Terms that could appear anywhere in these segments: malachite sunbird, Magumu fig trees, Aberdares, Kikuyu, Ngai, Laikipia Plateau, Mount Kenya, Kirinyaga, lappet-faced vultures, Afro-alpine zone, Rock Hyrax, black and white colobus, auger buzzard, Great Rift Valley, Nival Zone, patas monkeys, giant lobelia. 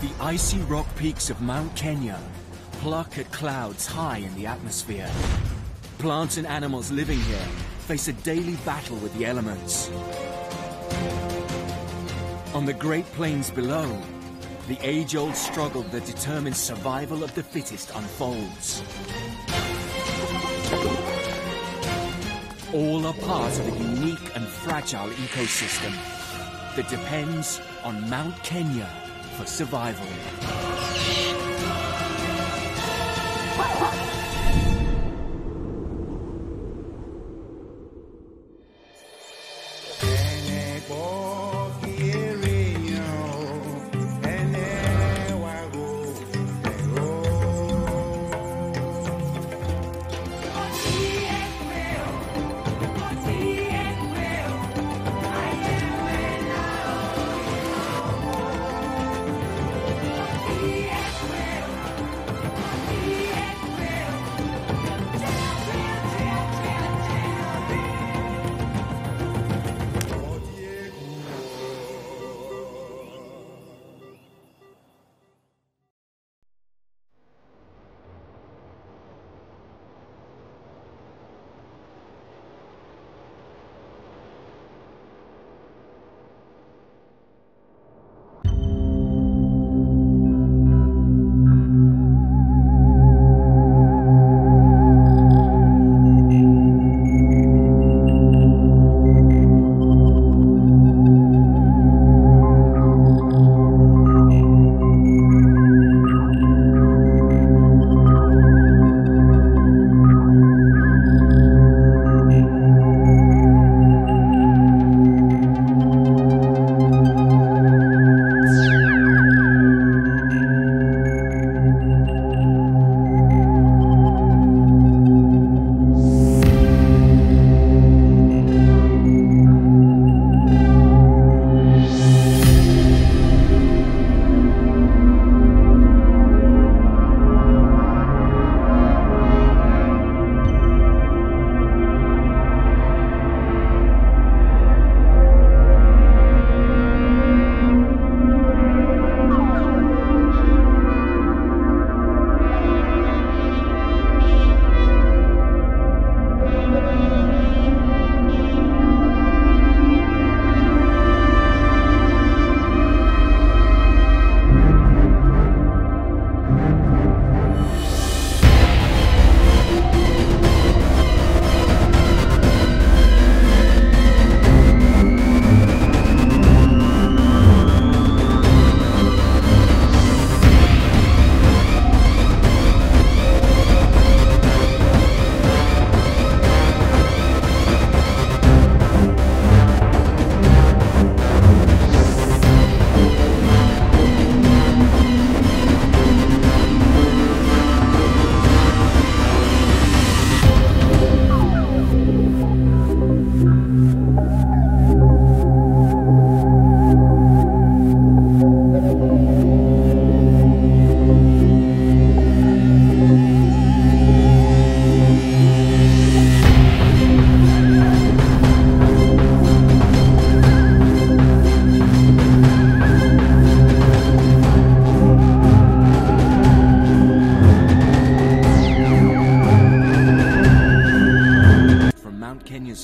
The icy rock peaks of Mount Kenya pluck at clouds high in the atmosphere. Plants and animals living here face a daily battle with the elements. On the Great Plains below, the age-old struggle that determines survival of the fittest unfolds. All are part of a unique and fragile ecosystem that depends on Mount Kenya for survival.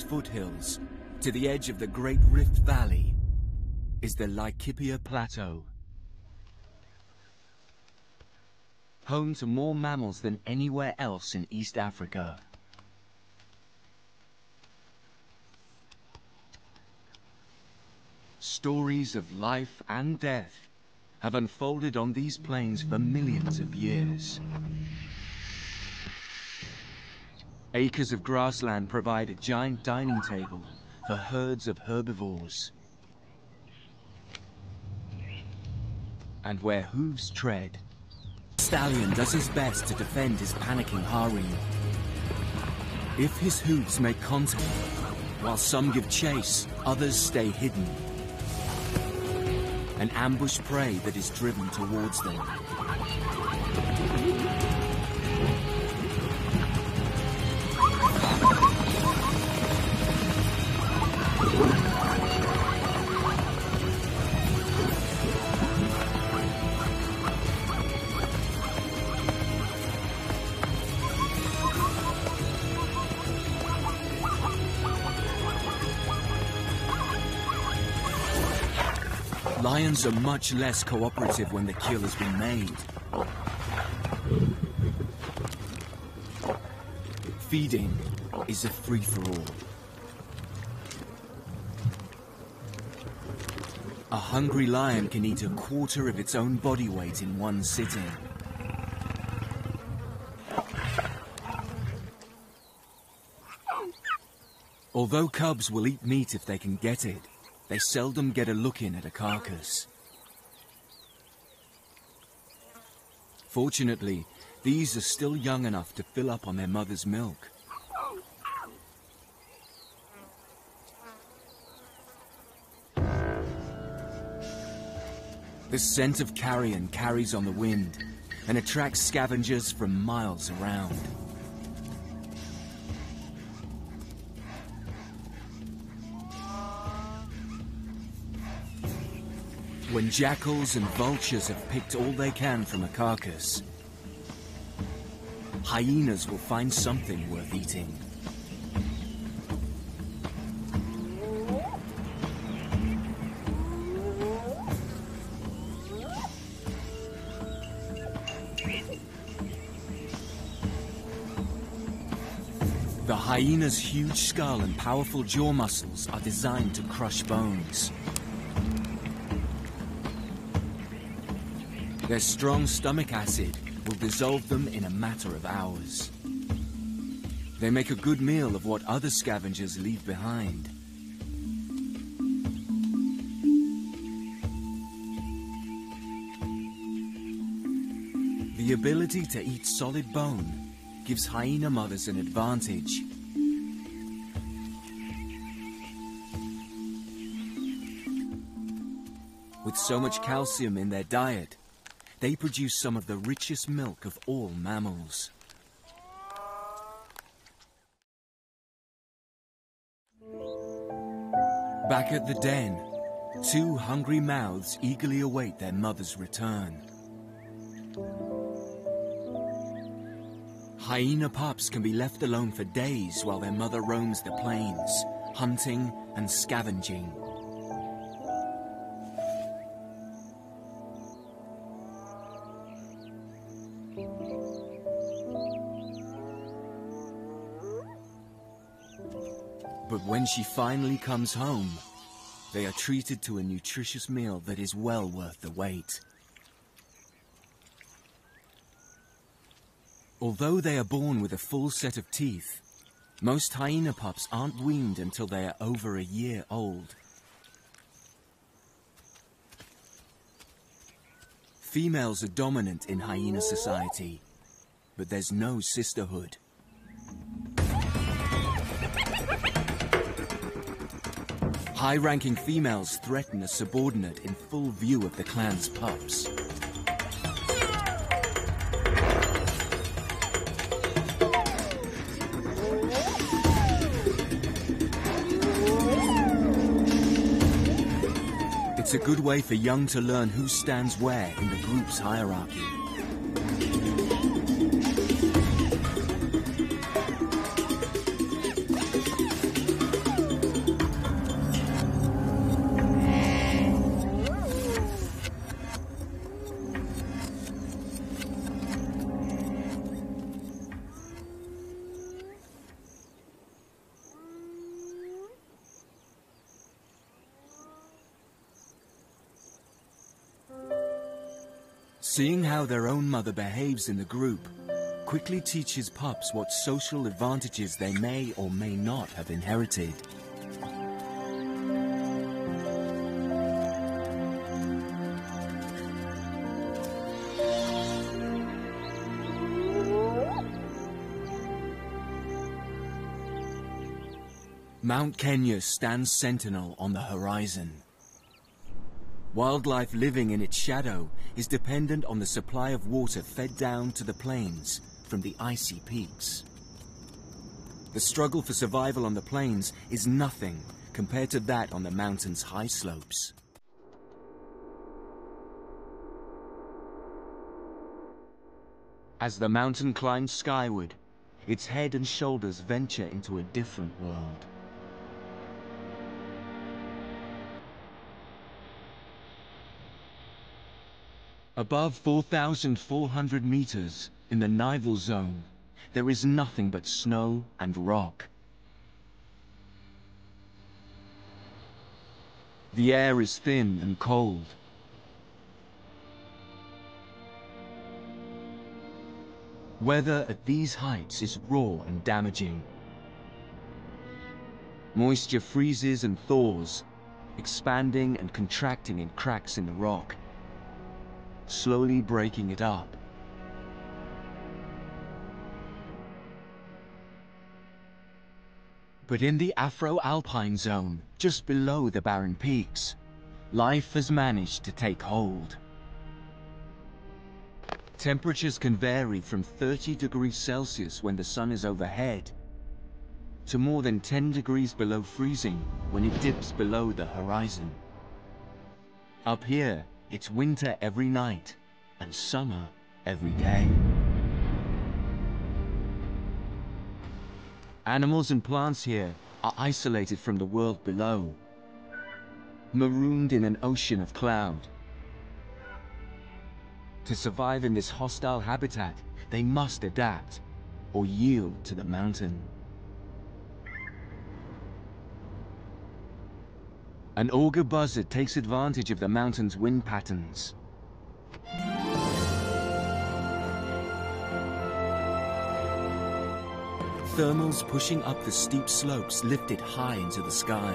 Foothills to the edge of the Great Rift Valley is the Laikipia Plateau, home to more mammals than anywhere else in East Africa. Stories of life and death have unfolded on these plains for millions of years. Acres of grassland provide a giant dining table for herds of herbivores. And where hooves tread, stallion does his best to defend his panicking harem. If his hooves make contact, while some give chase, others stay hidden and ambush prey that is driven towards them. Lions are much less cooperative when the kill has been made. Feeding is a free-for-all. A hungry lion can eat a quarter of its own body weight in one sitting. Although cubs will eat meat if they can get it, they seldom get a look in at a carcass. Fortunately, these are still young enough to fill up on their mother's milk. The scent of carrion carries on the wind and attracts scavengers from miles around. When jackals and vultures have picked all they can from a carcass, hyenas will find something worth eating. The hyena's huge skull and powerful jaw muscles are designed to crush bones. Their strong stomach acid will dissolve them in a matter of hours. They make a good meal of what other scavengers leave behind. The ability to eat solid bone gives hyena mothers an advantage. With so much calcium in their diet, they produce some of the richest milk of all mammals. Back at the den, two hungry mouths eagerly await their mother's return. Hyena pups can be left alone for days while their mother roams the plains, hunting and scavenging. But when she finally comes home, they are treated to a nutritious meal that is well worth the wait. Although they are born with a full set of teeth, most hyena pups aren't weaned until they are over a year old. Females are dominant in hyena society, but there's no sisterhood. High-ranking females threaten a subordinate in full view of the clan's pups. It's a good way for young to learn who stands where in the group's hierarchy. Seeing how their own mother behaves in the group quickly teaches pups what social advantages they may or may not have inherited. Mount Kenya stands sentinel on the horizon. Wildlife living in its shadow is dependent on the supply of water fed down to the plains from the icy peaks. The struggle for survival on the plains is nothing compared to that on the mountain's high slopes. As the mountain climbs skyward, its head and shoulders venture into a different world. Above 4,400 meters, in the Nival Zone, there is nothing but snow and rock. The air is thin and cold. Weather at these heights is raw and damaging. Moisture freezes and thaws, expanding and contracting in cracks in the rock, slowly breaking it up. But in the Afro-alpine zone, just below the barren peaks, life has managed to take hold. Temperatures can vary from 30 degrees Celsius when the sun is overhead to more than 10 degrees below freezing when it dips below the horizon. Up here, it's winter every night and summer every day. Animals and plants here are isolated from the world below, marooned in an ocean of cloud. To survive in this hostile habitat, they must adapt or yield to the mountain. An auger buzzard takes advantage of the mountain's wind patterns. Thermals pushing up the steep slopes lifted high into the sky.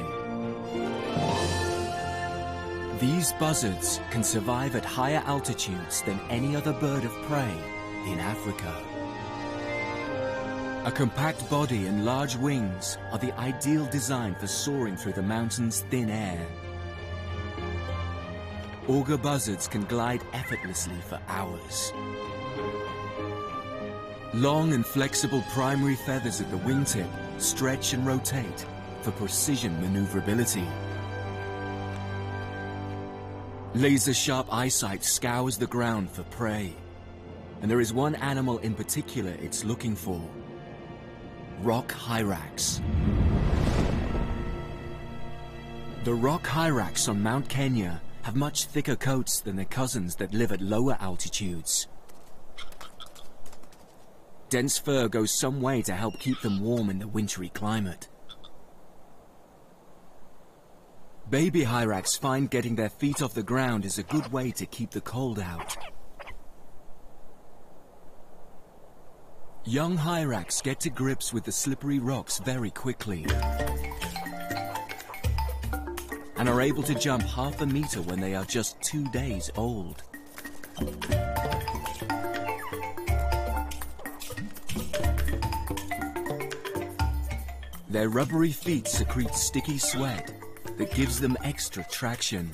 These buzzards can survive at higher altitudes than any other bird of prey in Africa. A compact body and large wings are the ideal design for soaring through the mountain's thin air. Auger buzzards can glide effortlessly for hours. Long and flexible primary feathers at the wingtip stretch and rotate for precision maneuverability. Laser-sharp eyesight scours the ground for prey, and there is one animal in particular it's looking for: Rock Hyrax. The Rock Hyrax on Mount Kenya have much thicker coats than their cousins that live at lower altitudes. Dense fur goes some way to help keep them warm in the wintry climate. Baby hyrax find getting their feet off the ground is a good way to keep the cold out. Young hyrax get to grips with the slippery rocks very quickly and are able to jump 1/2 meter when they are just 2 days old. Their rubbery feet secrete sticky sweat that gives them extra traction.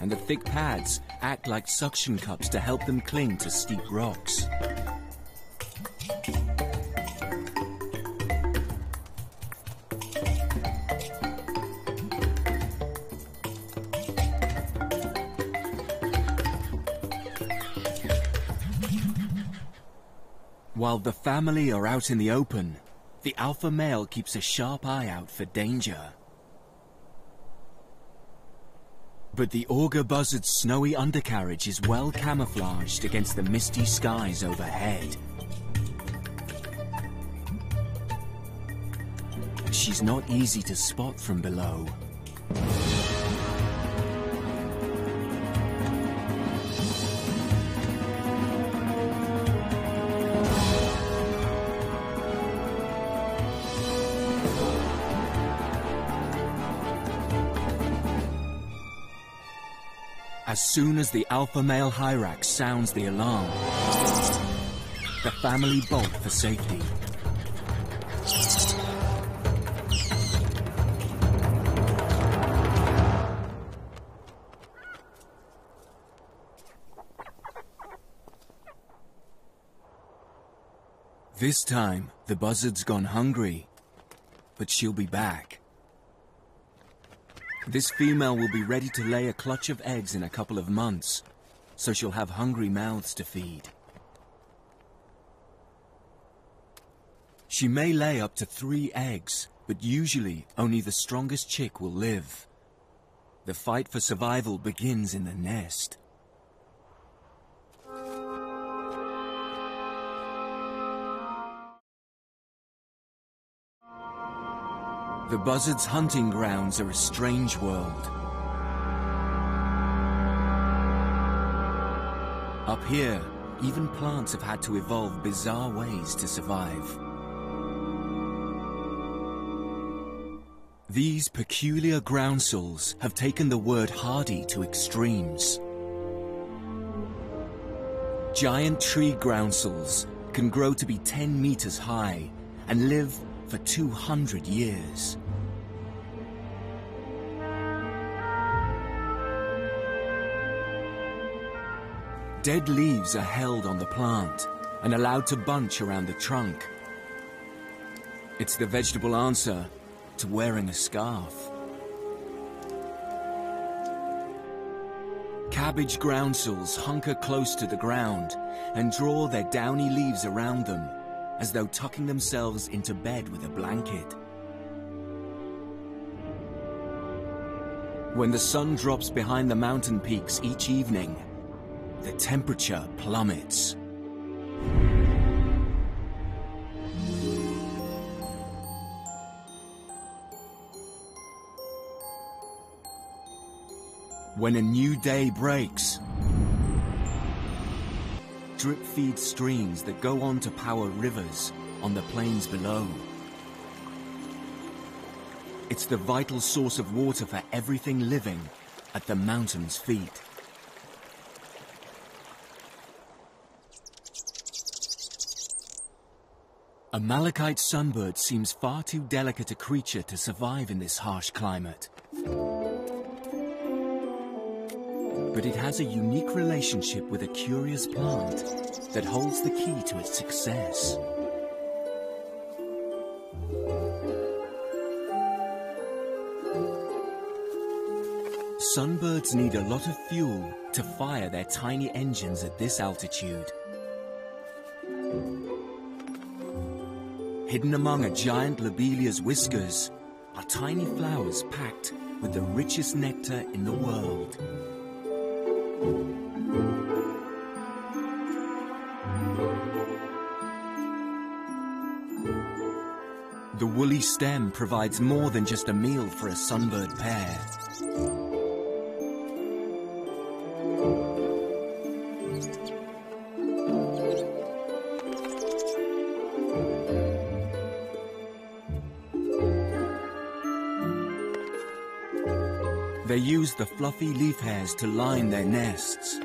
And the thick pads act like suction cups to help them cling to steep rocks. While the family are out in the open, the alpha male keeps a sharp eye out for danger. But the auger buzzard's snowy undercarriage is well camouflaged against the misty skies overhead. She's not easy to spot from below. As soon as the alpha male hyrax sounds the alarm, the family bolt for safety. This time, the buzzard's gone hungry, but she'll be back. This female will be ready to lay a clutch of eggs in a couple of months, so she'll have hungry mouths to feed. She may lay up to 3 eggs, but usually only the strongest chick will live. The fight for survival begins in the nest. the buzzard's hunting grounds are a strange world. Up here, even plants have had to evolve bizarre ways to survive. These peculiar groundsels have taken the word hardy to extremes. Giant tree groundsels can grow to be 10 meters high and live for 200 years. Dead leaves are held on the plant and allowed to bunch around the trunk. It's the vegetable answer to wearing a scarf. Cabbage groundsels hunker close to the ground and draw their downy leaves around them, as though tucking themselves into bed with a blanket. When the sun drops behind the mountain peaks each evening, the temperature plummets. When a new day breaks, drip feed streams that go on to power rivers on the plains below. It's the vital source of water for everything living at the mountain's feet. A malachite sunbird seems far too delicate a creature to survive in this harsh climate. But it has a unique relationship with a curious plant that holds the key to its success. Sunbirds need a lot of fuel to fire their tiny engines at this altitude. Hidden among a giant lobelia's whiskers are tiny flowers packed with the richest nectar in the world. The woolly stem provides more than just a meal for a sunbird pair. They use the fluffy leaf hairs to line their nests.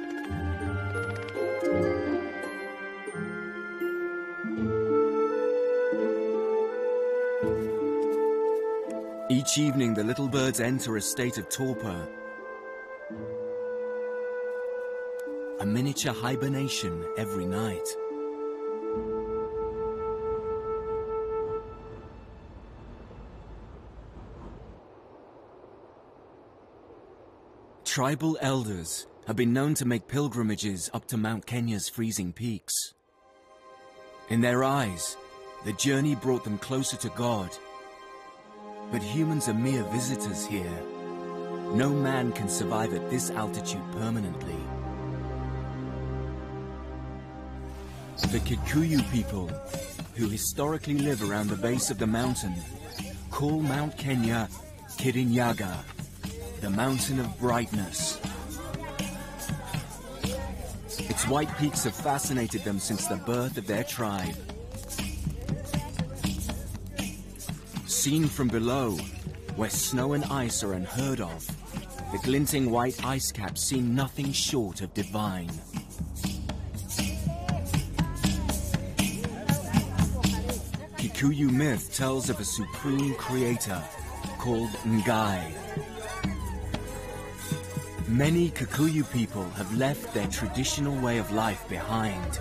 Each evening, the little birds enter a state of torpor, a miniature hibernation every night. Tribal elders have been known to make pilgrimages up to Mount Kenya's freezing peaks. In their eyes, the journey brought them closer to God. But humans are mere visitors here. No man can survive at this altitude permanently. The Kikuyu people, who historically live around the base of the mountain, call Mount Kenya Kirinyaga, the Mountain of Brightness. Its white peaks have fascinated them since the birth of their tribe. Seen from below, where snow and ice are unheard of, the glinting white ice caps seem nothing short of divine. Kikuyu myth tells of a supreme creator called Ngai. Many Kikuyu people have left their traditional way of life behind.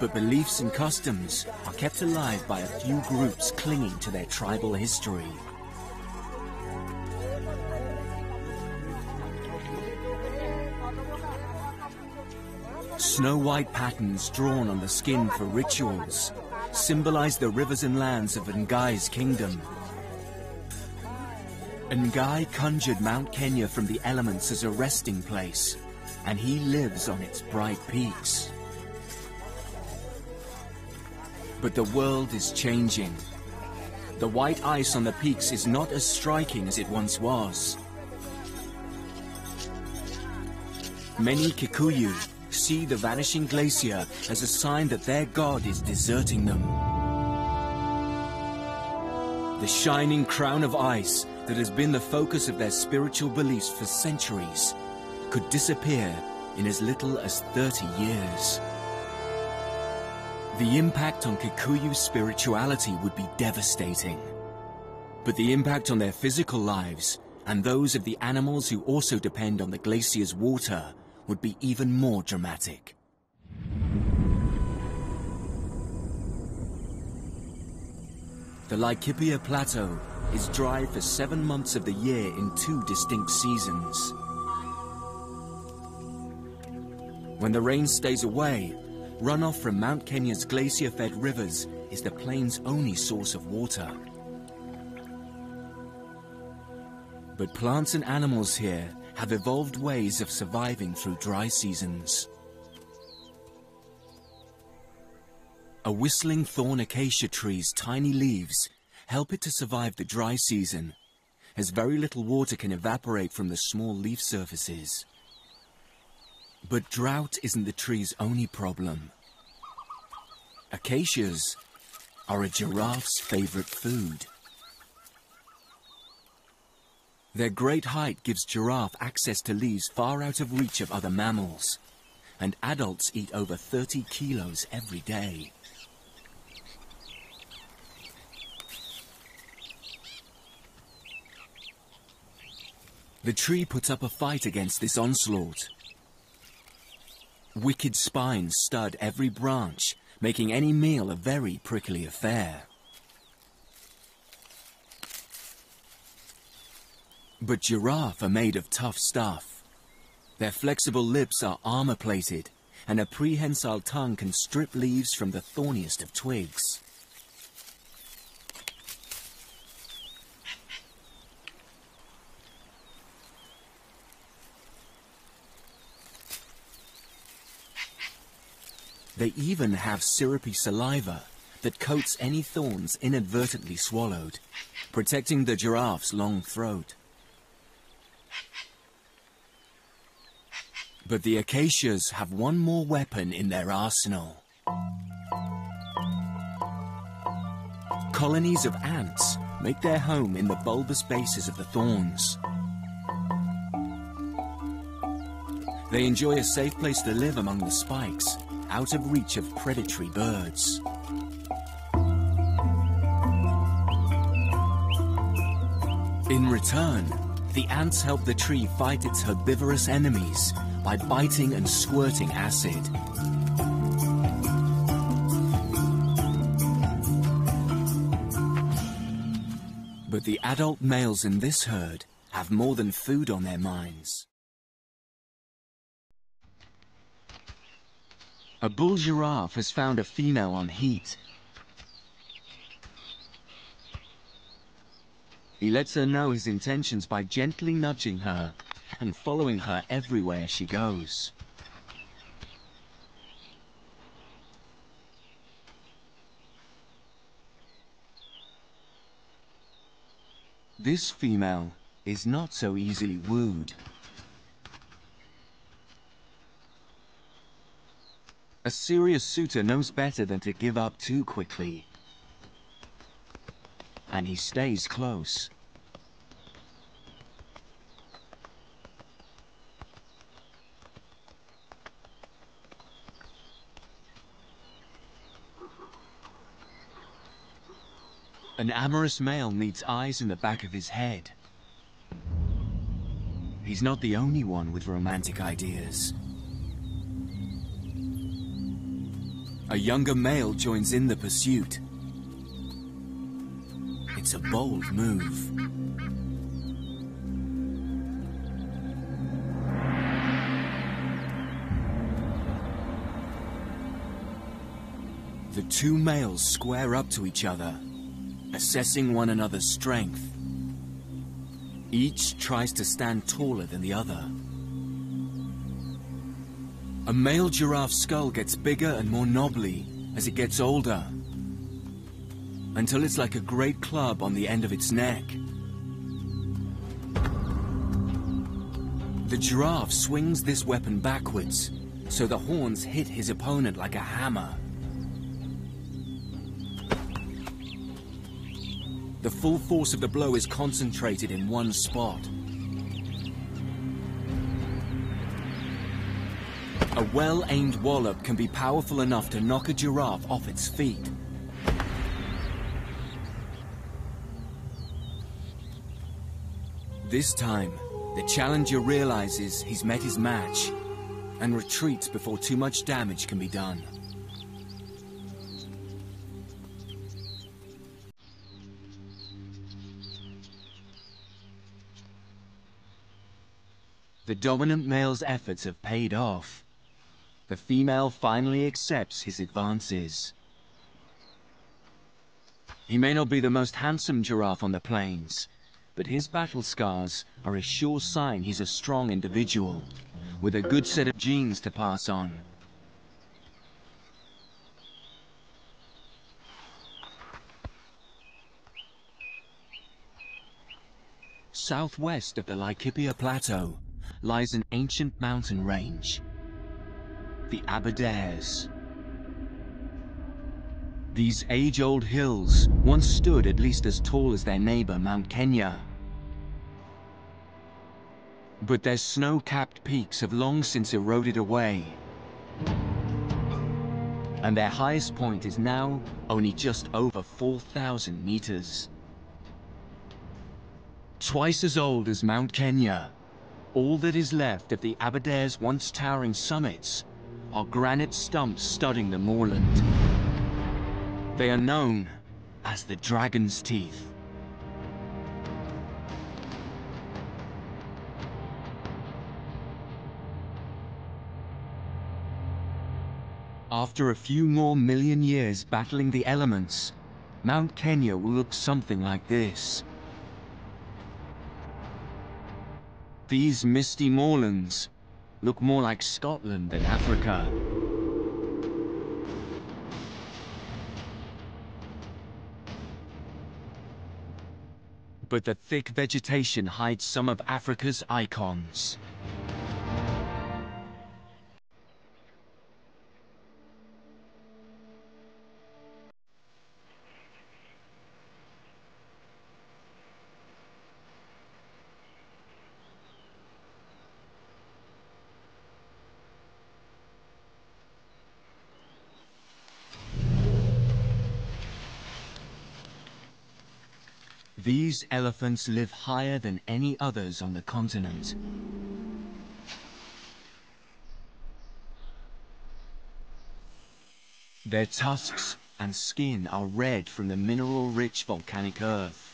But beliefs and customs are kept alive by a few groups clinging to their tribal history. Snow-white patterns drawn on the skin for rituals symbolize the rivers and lands of Ngai's kingdom. Ngai conjured Mount Kenya from the elements as a resting place, and he lives on its bright peaks. But the world is changing. the white ice on the peaks is not as striking as it once was. Many Kikuyu see the vanishing glacier as a sign that their god is deserting them. The shining crown of ice that has been the focus of their spiritual beliefs for centuries could disappear in as little as 30 years. The impact on Kikuyu spirituality would be devastating, but the impact on their physical lives and those of the animals who also depend on the glacier's water would be even more dramatic. The Laikipia Plateau is dry for 7 months of the year in 2 distinct seasons. When the rain stays away, runoff from Mount Kenya's glacier-fed rivers is the plain's only source of water. But plants and animals here have evolved ways of surviving through dry seasons. A whistling thorn acacia tree's tiny leaves help it to survive the dry season, as very little water can evaporate from the small leaf surfaces. But drought isn't the tree's only problem. Acacias are a giraffe's favorite food. Their great height gives giraffe access to leaves far out of reach of other mammals, and adults eat over 30 kilos every day. The tree puts up a fight against this onslaught. Wicked spines stud every branch, making any meal a very prickly affair. But giraffe are made of tough stuff. Their flexible lips are armor-plated, and a prehensile tongue can strip leaves from the thorniest of twigs. They even have syrupy saliva that coats any thorns inadvertently swallowed, protecting the giraffe's long throat. But the acacias have one more weapon in their arsenal. Colonies of ants make their home in the bulbous bases of the thorns. They enjoy a safe place to live among the spikes, out of reach of predatory birds. In return, the ants help the tree fight its herbivorous enemies by biting and squirting acid. But the adult males in this herd have more than food on their minds. A bull giraffe has found a female on heat. He lets her know his intentions by gently nudging her and following her everywhere she goes. This female is not so easily wooed. A serious suitor knows better than to give up too quickly, and he stays close. An amorous male needs eyes in the back of his head. He's not the only one with romantic ideas. A younger male joins in the pursuit. It's a bold move. The two males square up to each other, assessing one another's strength. Each tries to stand taller than the other. A male giraffe's skull gets bigger and more knobbly as it gets older. until it's like a great club on the end of its neck. The giraffe swings this weapon backwards, so the horns hit his opponent like a hammer. The full force of the blow is concentrated in one spot. A well-aimed wallop can be powerful enough to knock a giraffe off its feet. This time, the challenger realizes he's met his match and retreats before too much damage can be done. The dominant male's efforts have paid off. The female finally accepts his advances. He may not be the most handsome giraffe on the plains, but his battle scars are a sure sign he's a strong individual, with a good set of genes to pass on. Southwest of the Laikipia Plateau lies an ancient mountain range, the Aberdares. These age-old hills once stood at least as tall as their neighbor, Mount Kenya. But their snow-capped peaks have long since eroded away, and their highest point is now only just over 4,000 meters. Twice as old as Mount Kenya, all that is left of the Aberdares' once towering summits are granite stumps studding the moorland. They are known as the Dragon's Teeth. After a few more million years battling the elements, Mount Kenya will look something like this. These misty moorlands look more like Scotland than Africa. But the thick vegetation hides some of Africa's icons. These elephants live higher than any others on the continent. Their tusks and skin are red from the mineral-rich volcanic earth.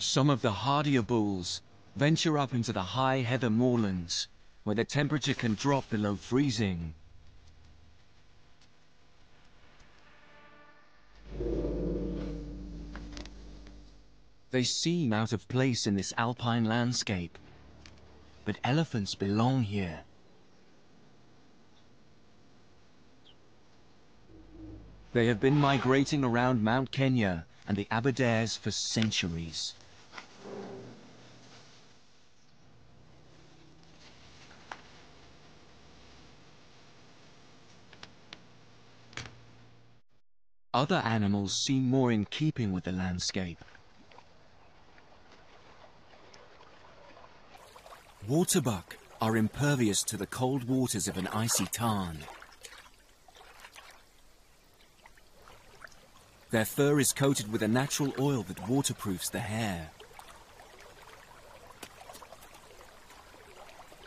Some of the hardier bulls venture up into the high heather moorlands, where the temperature can drop below freezing. They seem out of place in this alpine landscape, but elephants belong here. They have been migrating around Mount Kenya and the Aberdares for centuries. Other animals seem more in keeping with the landscape. Waterbuck are impervious to the cold waters of an icy tarn. Their fur is coated with a natural oil that waterproofs the hair.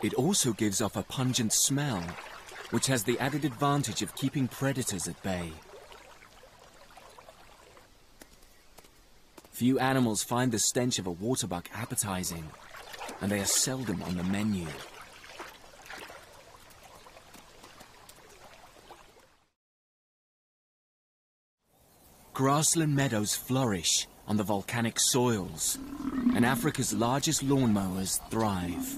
It also gives off a pungent smell, which has the added advantage of keeping predators at bay. Few animals find the stench of a waterbuck appetizing, and they are seldom on the menu. grassland meadows flourish on the volcanic soils, and Africa's largest lawnmowers thrive.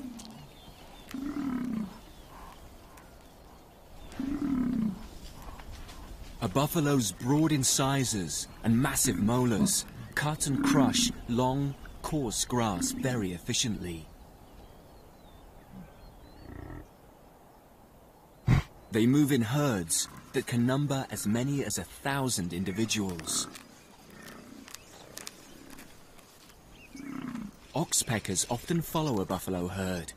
A buffalo's broad incisors and massive molars cut and crush long, coarse grass very efficiently. They move in herds that can number as many as 1,000 individuals. Oxpeckers often follow a buffalo herd,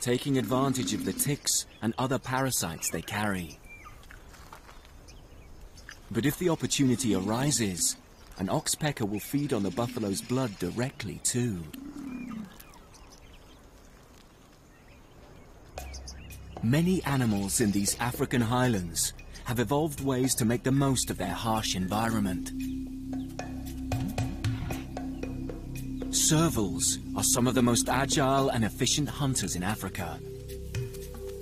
taking advantage of the ticks and other parasites they carry. But if the opportunity arises, an oxpecker will feed on the buffalo's blood directly too. Many animals in these African highlands have evolved ways to make the most of their harsh environment. Servals are some of the most agile and efficient hunters in Africa.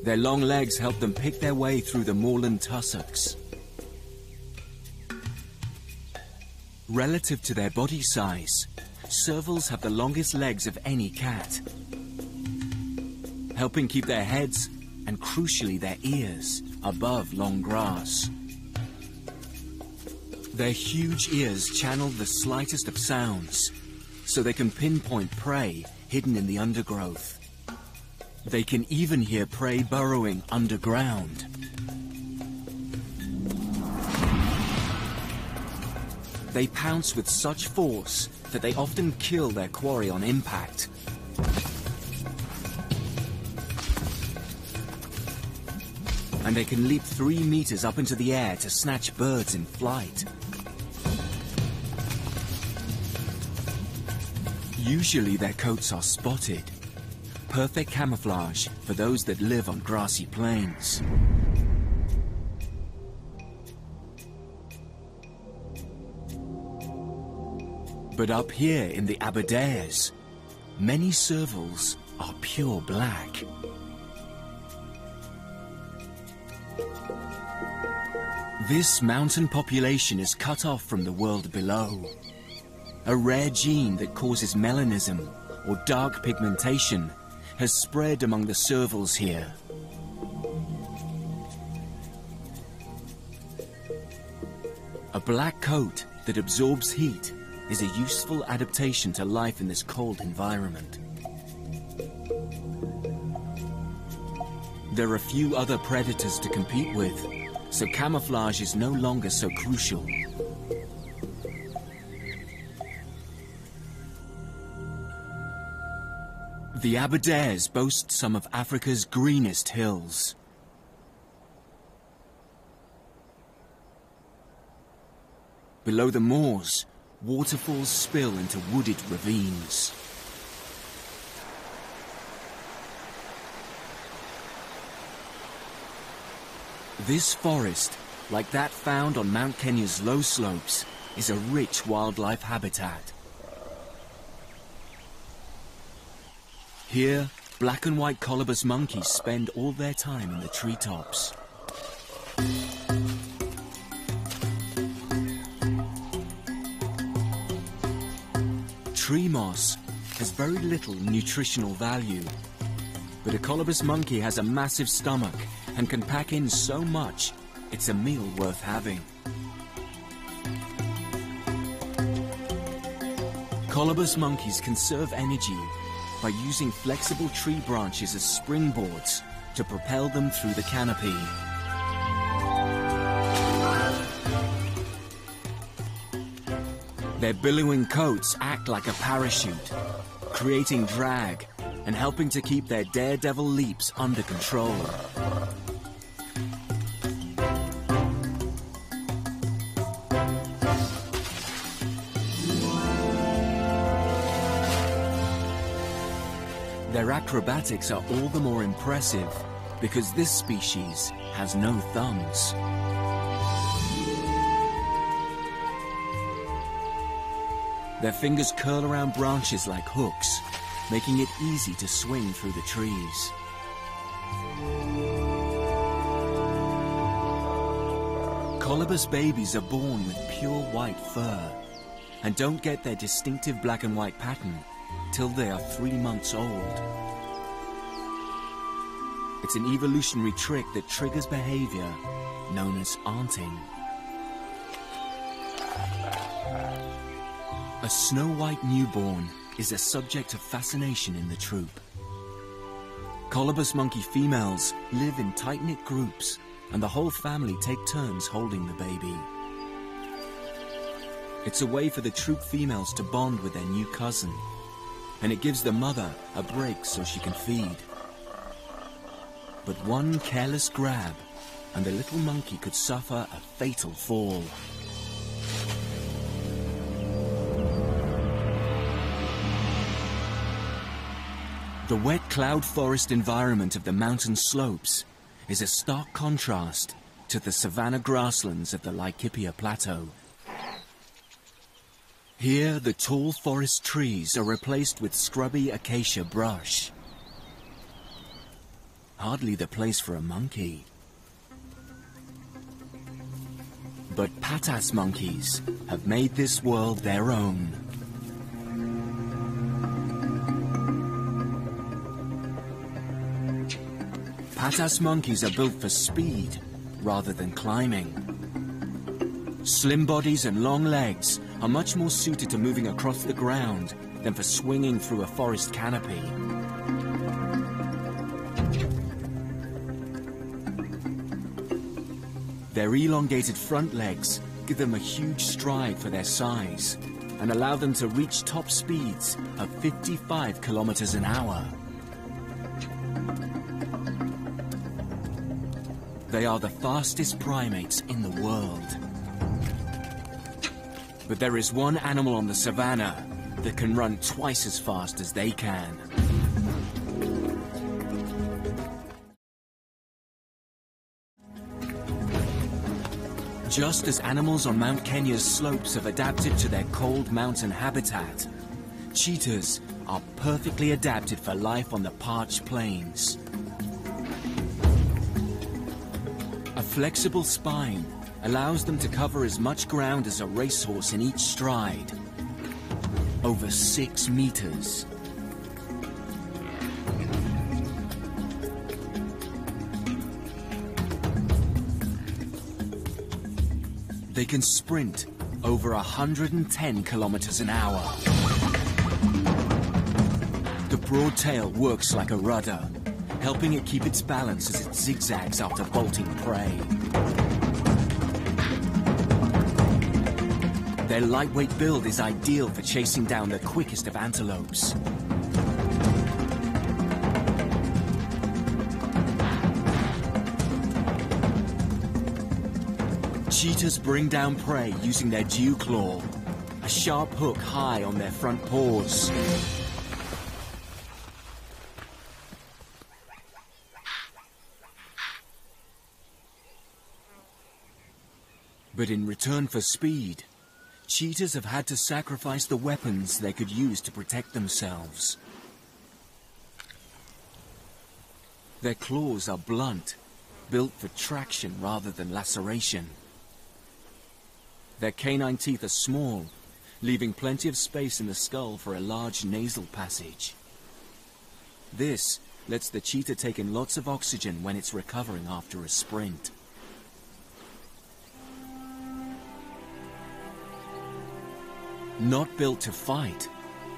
Their long legs help them pick their way through the moorland tussocks. Relative to their body size, servals have the longest legs of any cat, helping keep their heads and, crucially, their ears above long grass. Their huge ears channel the slightest of sounds, so they can pinpoint prey hidden in the undergrowth. They can even hear prey burrowing underground. They pounce with such force that they often kill their quarry on impact. And they can leap 3 meters up into the air to snatch birds in flight. Usually their coats are spotted, perfect camouflage for those that live on grassy plains. But up here in the Aberdares, many servals are pure black. This mountain population is cut off from the world below. A rare gene that causes melanism, or dark pigmentation, has spread among the servals here. A black coat that absorbs heat is a useful adaptation to life in this cold environment. There are few other predators to compete with, so camouflage is no longer so crucial. The Aberdares boast some of Africa's greenest hills. Below the moors, waterfalls spill into wooded ravines. This forest, like that found on Mount Kenya's low slopes, is a rich wildlife habitat. Here, black and white colobus monkeys spend all their time in the treetops. Tree moss has very little nutritional value, but a colobus monkey has a massive stomach and can pack in so much, it's a meal worth having. Colobus monkeys conserve energy by using flexible tree branches as springboards to propel them through the canopy. Their billowing coats act like a parachute, creating drag and helping to keep their daredevil leaps under control. Their acrobatics are all the more impressive because this species has no thumbs. Their fingers curl around branches like hooks, making it easy to swing through the trees. Colobus babies are born with pure white fur and don't get their distinctive black and white pattern till they are 3 months old. It's an evolutionary trick that triggers behavior known as aunting. A snow-white newborn is a subject of fascination in the troop. Colobus monkey females live in tight-knit groups and the whole family take turns holding the baby. It's a way for the troop females to bond with their new cousin, and it gives the mother a break so she can feed. But one careless grab, and the little monkey could suffer a fatal fall. The wet cloud forest environment of the mountain slopes is a stark contrast to the savanna grasslands of the Laikipia Plateau. Here, the tall forest trees are replaced with scrubby acacia brush. Hardly the place for a monkey. But patas monkeys have made this world their own. Patas monkeys are built for speed rather than climbing. Slim bodies and long legs are much more suited to moving across the ground than for swinging through a forest canopy. Their elongated front legs give them a huge stride for their size and allow them to reach top speeds of 55 kilometers an hour. They are the fastest primates in the world. But there is one animal on the savannah that can run twice as fast as they can. Just as animals on Mount Kenya's slopes have adapted to their cold mountain habitat, cheetahs are perfectly adapted for life on the parched plains. A flexible spine allows them to cover as much ground as a racehorse in each stride, over 6 meters. They can sprint over 110 kilometers an hour. The broad tail works like a rudder, helping it keep its balance as it zigzags after bolting prey. Their lightweight build is ideal for chasing down the quickest of antelopes. Cheetahs bring down prey using their dew claw, a sharp hook high on their front paws. But in return for speed, cheetahs have had to sacrifice the weapons they could use to protect themselves. Their claws are blunt, built for traction rather than laceration. Their canine teeth are small, leaving plenty of space in the skull for a large nasal passage. This lets the cheetah take in lots of oxygen when it's recovering after a sprint. Not built to fight,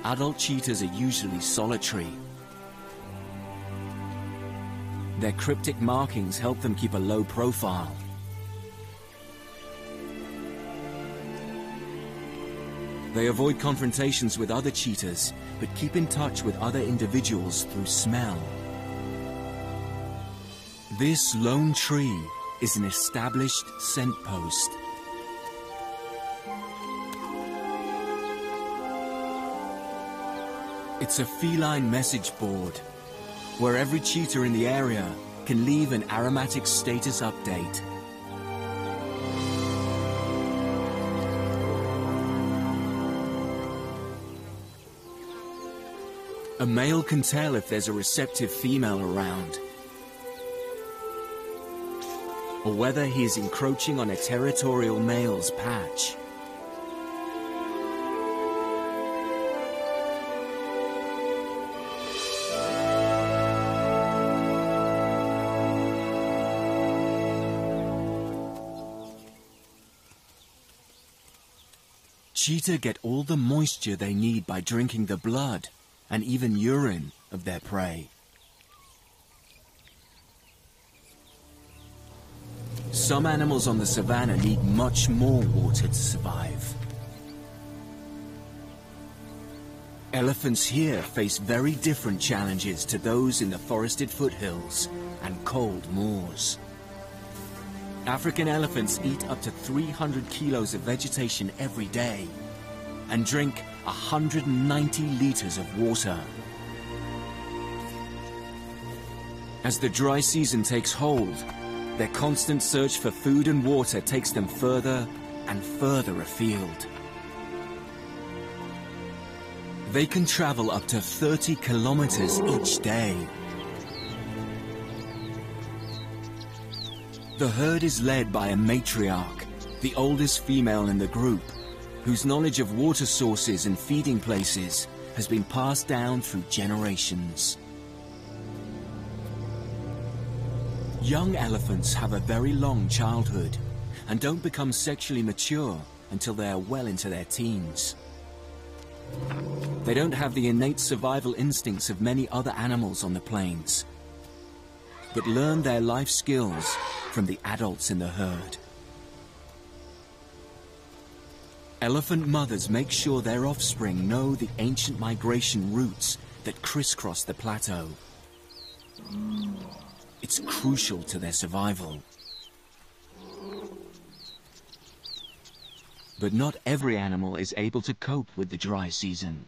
adult cheetahs are usually solitary. Their cryptic markings help them keep a low profile. They avoid confrontations with other cheetahs, but keep in touch with other individuals through smell. This lone tree is an established scent post. It's a feline message board, where every cheetah in the area can leave an aromatic status update. A male can tell if there's a receptive female around. or whether he is encroaching on a territorial male's patch. Cheetah get all the moisture they need by drinking the blood and even urine of their prey. Some animals on the savannah need much more water to survive. Elephants here face very different challenges to those in the forested foothills and cold moors. African elephants eat up to 300 kilos of vegetation every day and drink 190 liters of water. As the dry season takes hold, their constant search for food and water takes them further and further afield. They can travel up to 30 kilometers each day. The herd is led by a matriarch, the oldest female in the group, whose knowledge of water sources and feeding places has been passed down through generations. Young elephants have a very long childhood and don't become sexually mature until they are well into their teens. They don't have the innate survival instincts of many other animals on the plains, but learn their life skills from the adults in the herd. Elephant mothers make sure their offspring know the ancient migration routes that crisscross the plateau. It's crucial to their survival. But not every animal is able to cope with the dry season.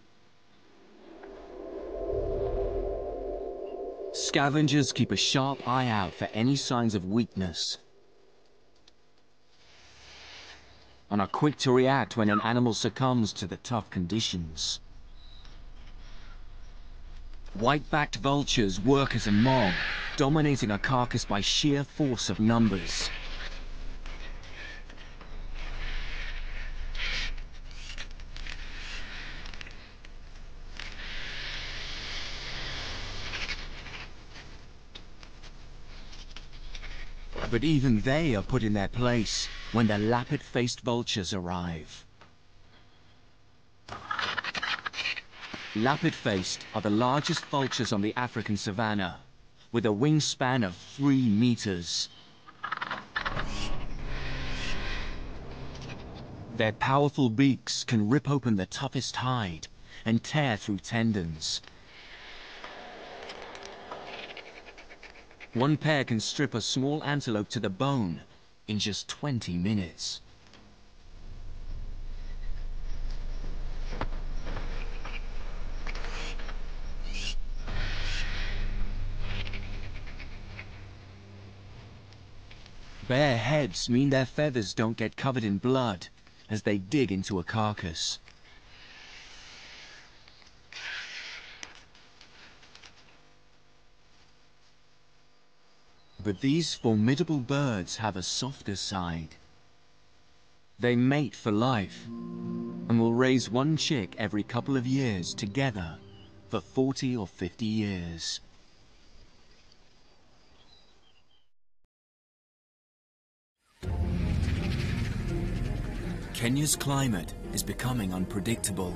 Scavengers keep a sharp eye out for any signs of weakness and are quick to react when an animal succumbs to the tough conditions. White-backed vultures work as a mob, dominating a carcass by sheer force of numbers. But even they are put in their place when the lappet-faced vultures arrive. Lappet-faced are the largest vultures on the African savannah, with a wingspan of 3 meters. Their powerful beaks can rip open the toughest hide and tear through tendons. One pair can strip a small antelope to the bone in just 20 minutes. Bare heads mean their feathers don't get covered in blood as they dig into a carcass. But these formidable birds have a softer side. They mate for life and will raise one chick every couple of years together for 40 or 50 years. Kenya's climate is becoming unpredictable.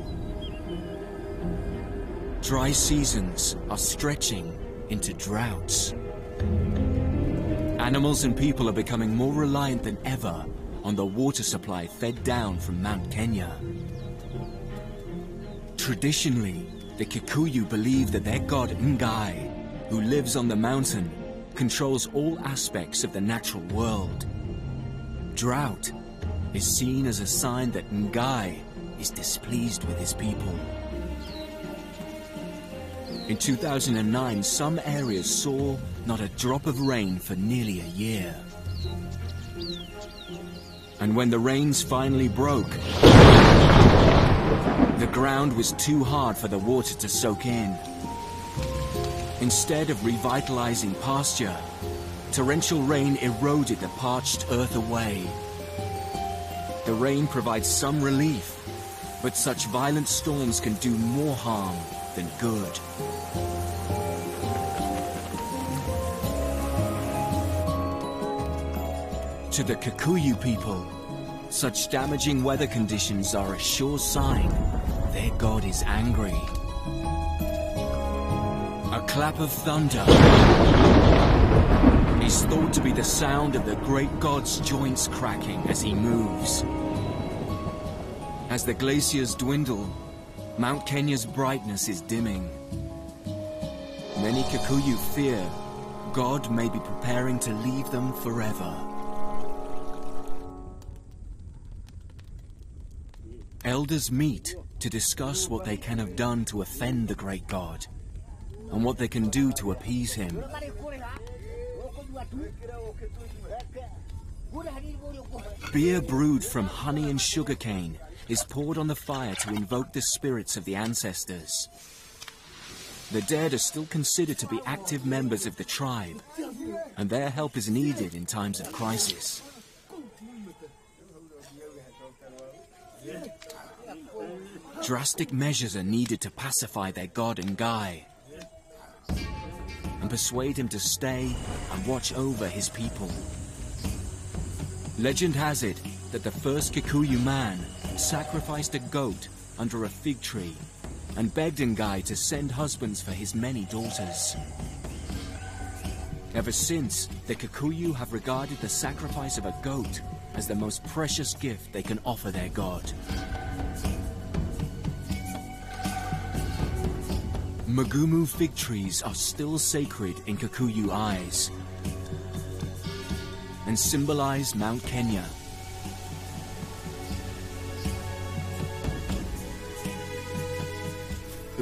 Dry seasons are stretching into droughts. Animals and people are becoming more reliant than ever on the water supply fed down from Mount Kenya. Traditionally, the Kikuyu believe that their god Ngai, who lives on the mountain, controls all aspects of the natural world. Drought is seen as a sign that Ngai is displeased with his people. In 2009, some areas saw not a drop of rain for nearly a year. And when the rains finally broke, the ground was too hard for the water to soak in. Instead of revitalizing pasture, torrential rain eroded the parched earth away. The rain provides some relief, but such violent storms can do more harm than good. To the Kikuyu people, such damaging weather conditions are a sure sign their god is angry. A clap of thunder is thought to be the sound of the great god's joints cracking as he moves. As the glaciers dwindle, Mount Kenya's brightness is dimming. Many Kikuyu fear God may be preparing to leave them forever. Elders meet to discuss what they can have done to offend the great god, and what they can do to appease him. Beer brewed from honey and sugarcane is poured on the fire to invoke the spirits of the ancestors. The dead are still considered to be active members of the tribe, and their help is needed in times of crisis. Drastic measures are needed to pacify their god and Ngai, and persuade him to stay and watch over his people. Legend has it that the first Kikuyu man sacrificed a goat under a fig tree and begged Ngai to send husbands for his many daughters. Ever since, the Kikuyu have regarded the sacrifice of a goat as the most precious gift they can offer their god. Magumu fig trees are still sacred in Kikuyu eyes and symbolize Mount Kenya.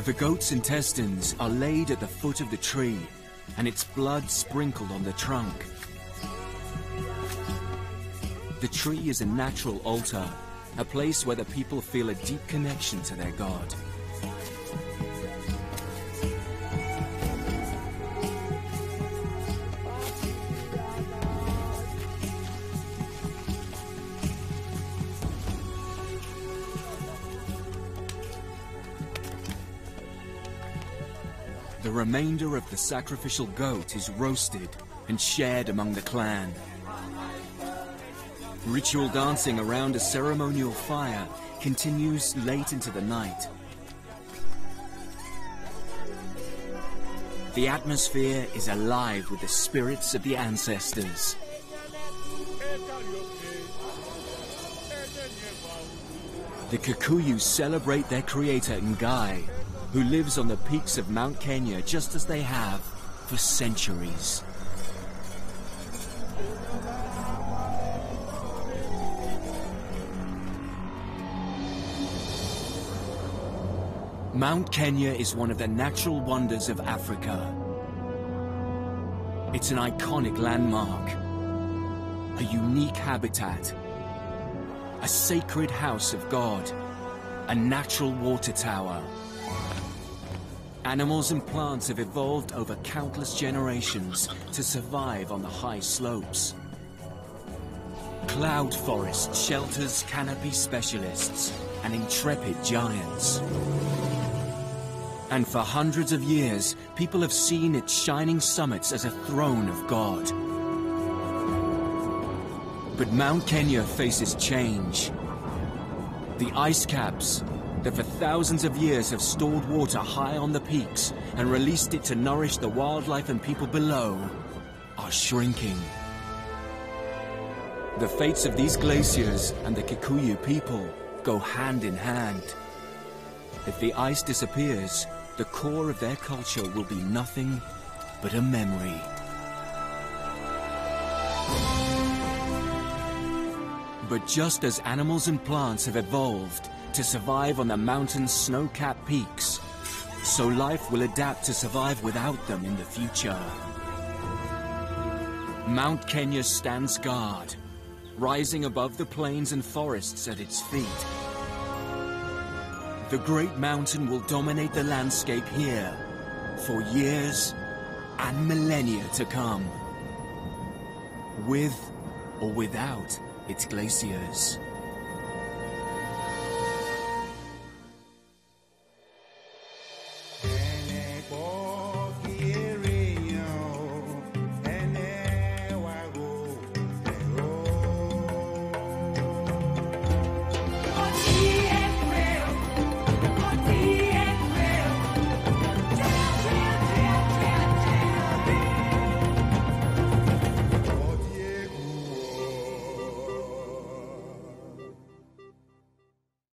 The goat's intestines are laid at the foot of the tree and its blood sprinkled on the trunk. The tree is a natural altar, a place where the people feel a deep connection to their god. The remainder of the sacrificial goat is roasted and shared among the clan. Ritual dancing around a ceremonial fire continues late into the night. The atmosphere is alive with the spirits of the ancestors. The Kikuyu celebrate their creator Ngai, who lives on the peaks of Mount Kenya just as they have for centuries. Mount Kenya is one of the natural wonders of Africa. It's an iconic landmark, a unique habitat, a sacred house of God, a natural water tower. Animals and plants have evolved over countless generations to survive on the high slopes. Cloud forest shelters canopy specialists and intrepid giants. And for hundreds of years, people have seen its shining summits as a throne of God. But Mount Kenya faces change. The ice caps that for thousands of years have stored water high on the peaks and released it to nourish the wildlife and people below are shrinking. The fates of these glaciers and the Kikuyu people go hand in hand. If the ice disappears, the core of their culture will be nothing but a memory. But just as animals and plants have evolved to survive on the mountain's snow-capped peaks, so life will adapt to survive without them in the future. Mount Kenya stands guard, rising above the plains and forests at its feet. The great mountain will dominate the landscape here for years and millennia to come. with or without its glaciers.